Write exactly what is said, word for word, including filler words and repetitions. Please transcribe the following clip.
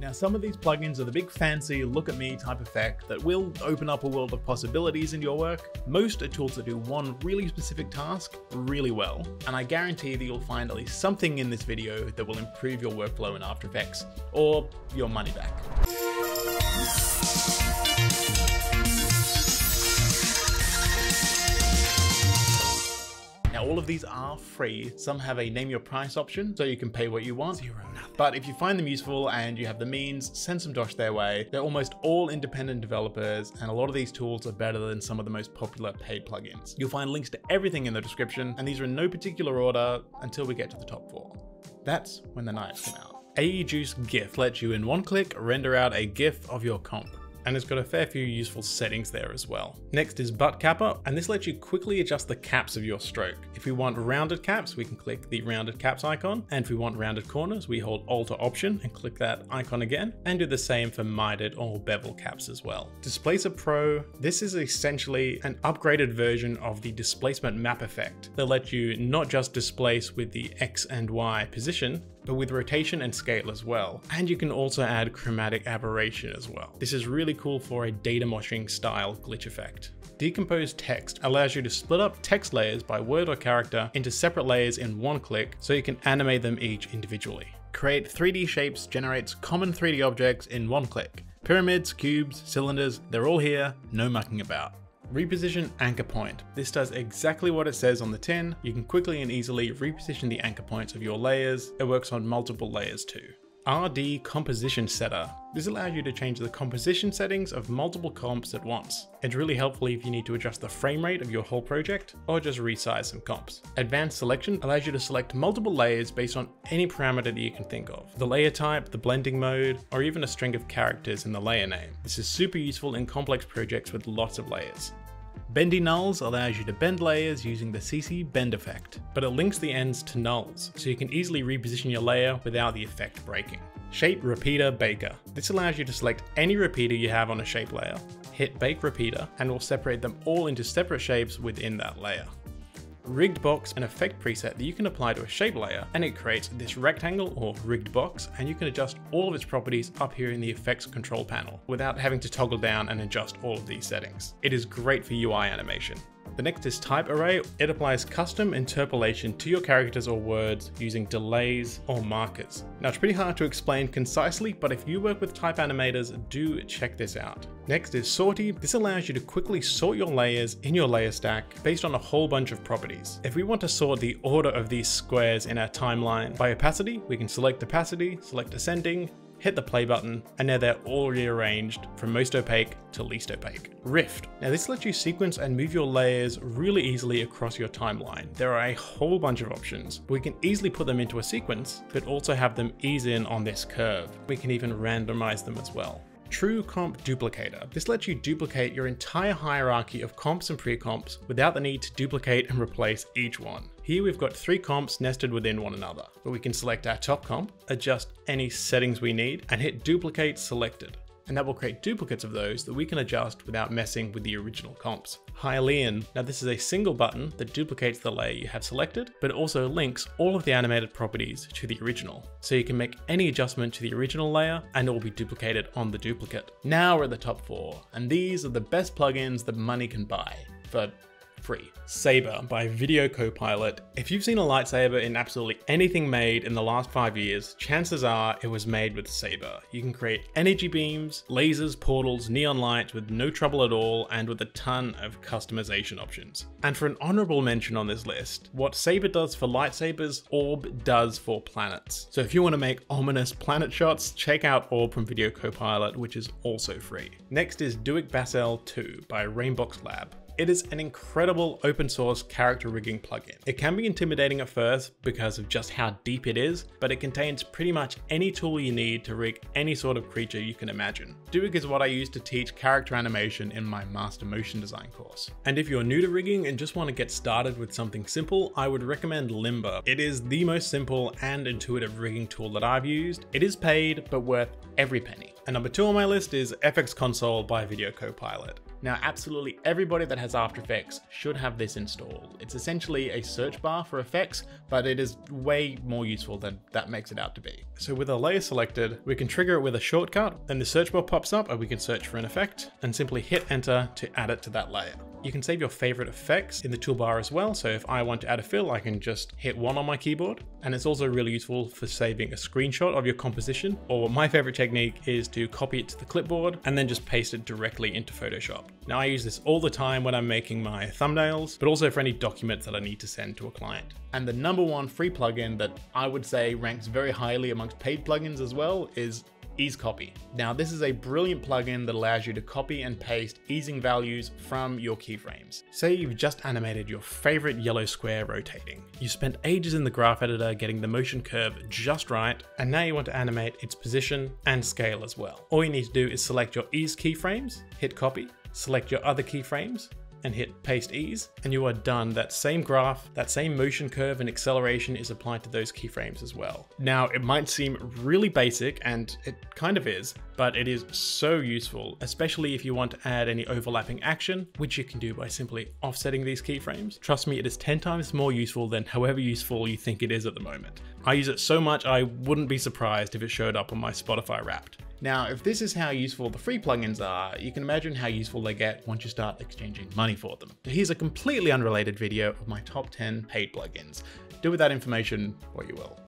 Now, some of these plugins are the big fancy look at me type effect that will open up a world of possibilities in your work. Most are tools that do one really specific task really well, and I guarantee that you'll find at least something in this video that will improve your workflow in After Effects or your money back. Now, all of these are free. Some have a name your price option, so you can pay what you want. Zero, nothing. But if you find them useful and you have the means, send some dosh their way. They're almost all independent developers, and a lot of these tools are better than some of the most popular paid plugins. You'll find links to everything in the description, and these are in no particular order until we get to the top four. That's when the knives come out. A E Juice GIF lets you in one click render out a GIF of your comp. And it's got a fair few useful settings there as well. Next is Butt Capper, and this lets you quickly adjust the caps of your stroke. If we want rounded caps, we can click the rounded caps icon, and if we want rounded corners, we hold Alt or Option and click that icon again, and do the same for mitered or bevel caps as well. Displacer Pro, this is essentially an upgraded version of the displacement map effect that lets you not just displace with the X and Y position, but with rotation and scale as well. And you can also add chromatic aberration as well. This is really cool for a data moshing style glitch effect. Decompose Text allows you to split up text layers by word or character into separate layers in one click, so you can animate them each individually. Create three D Shapes generates common three D objects in one click. Pyramids, cubes, cylinders, they're all here, no mucking about. Reposition Anchor Point. This does exactly what it says on the tin. You can quickly and easily reposition the anchor points of your layers. It works on multiple layers too. R D Composition Setter. This allows you to change the composition settings of multiple comps at once. It's really helpful if you need to adjust the frame rate of your whole project or just resize some comps. Advanced Selection allows you to select multiple layers based on any parameter that you can think of. The layer type, the blending mode, or even a string of characters in the layer name. This is super useful in complex projects with lots of layers. Bendy Nulls allows you to bend layers using the C C bend effect, but it links the ends to nulls, so you can easily reposition your layer without the effect breaking. Shape Repeater Baker. This allows you to select any repeater you have on a shape layer, hit Bake Repeater, and will separate them all into separate shapes within that layer. Rigged Box, an effect preset that you can apply to a shape layer, and it creates this rectangle or rigged box, and you can adjust all of its properties up here in the effects control panel without having to toggle down and adjust all of these settings. It is great for U I animation. The next is Type Array. It applies custom interpolation to your characters or words using delays or markers. Now, it's pretty hard to explain concisely, but if you work with type animators, do check this out. Next is Sortie. This allows you to quickly sort your layers in your layer stack based on a whole bunch of properties. If we want to sort the order of these squares in our timeline by opacity, we can select opacity, select ascending, hit the play button, and now they're all rearranged from most opaque to least opaque. Rift. Now, this lets you sequence and move your layers really easily across your timeline. There are a whole bunch of options. We can easily put them into a sequence, but also have them ease in on this curve. We can even randomize them as well. True Comp Duplicator. This lets you duplicate your entire hierarchy of comps and pre-comps without the need to duplicate and replace each one. Here we've got three comps nested within one another, but we can select our top comp, adjust any settings we need, and hit Duplicate Selected. And that will create duplicates of those that we can adjust without messing with the original comps. Hylian. Now, this is a single button that duplicates the layer you have selected, but it also links all of the animated properties to the original. So you can make any adjustment to the original layer and it will be duplicated on the duplicate. Now we're at the top four, and these are the best plugins that money can buy for free. Saber by Video Copilot. If you've seen a lightsaber in absolutely anything made in the last five years, chances are it was made with Saber. You can create energy beams, lasers, portals, neon lights with no trouble at all, and with a ton of customization options. And for an honorable mention on this list, what Saber does for lightsabers, Orb does for planets. So if you want to make ominous planet shots, check out Orb from Video Copilot, which is also free. Next is Duik Bassel two by Rainbox Lab. It is an incredible open source character rigging plugin. It can be intimidating at first because of just how deep it is, but it contains pretty much any tool you need to rig any sort of creature you can imagine. Duik is what I use to teach character animation in my master motion design course. And if you're new to rigging and just want to get started with something simple, I would recommend Limber. It is the most simple and intuitive rigging tool that I've used. It is paid, but worth every penny. And number two on my list is F X Console by Video Copilot. Now, absolutely everybody that has After Effects should have this installed. It's essentially a search bar for effects, but it is way more useful than that makes it out to be. So with our layer selected, we can trigger it with a shortcut, then the search bar pops up and we can search for an effect and simply hit enter to add it to that layer. You can save your favorite effects in the toolbar as well. So if I want to add a fill, I can just hit one on my keyboard. And it's also really useful for saving a screenshot of your composition, or my favorite technique is to copy it to the clipboard and then just paste it directly into Photoshop. Now I use this all the time when I'm making my thumbnails, but also for any documents that I need to send to a client. And the number one free plugin that I would say ranks very highly amongst paid plugins as well is Ease Copy. Now this is a brilliant plugin that allows you to copy and paste easing values from your keyframes. Say you've just animated your favorite yellow square rotating. You spent ages in the graph editor getting the motion curve just right, and now you want to animate its position and scale as well. All you need to do is select your ease keyframes, hit copy, select your other keyframes, and hit paste ease, and you are done. That same graph, that same motion curve and acceleration is applied to those keyframes as well. Now it might seem really basic, and it kind of is, but it is so useful, especially if you want to add any overlapping action, which you can do by simply offsetting these keyframes. Trust me, it is ten times more useful than however useful you think it is at the moment. I use it so much, I wouldn't be surprised if it showed up on my Spotify Wrapped. Now, if this is how useful the free plugins are, you can imagine how useful they get once you start exchanging money for them. Here's a completely unrelated video of my top ten paid plugins. Do with that information what you will.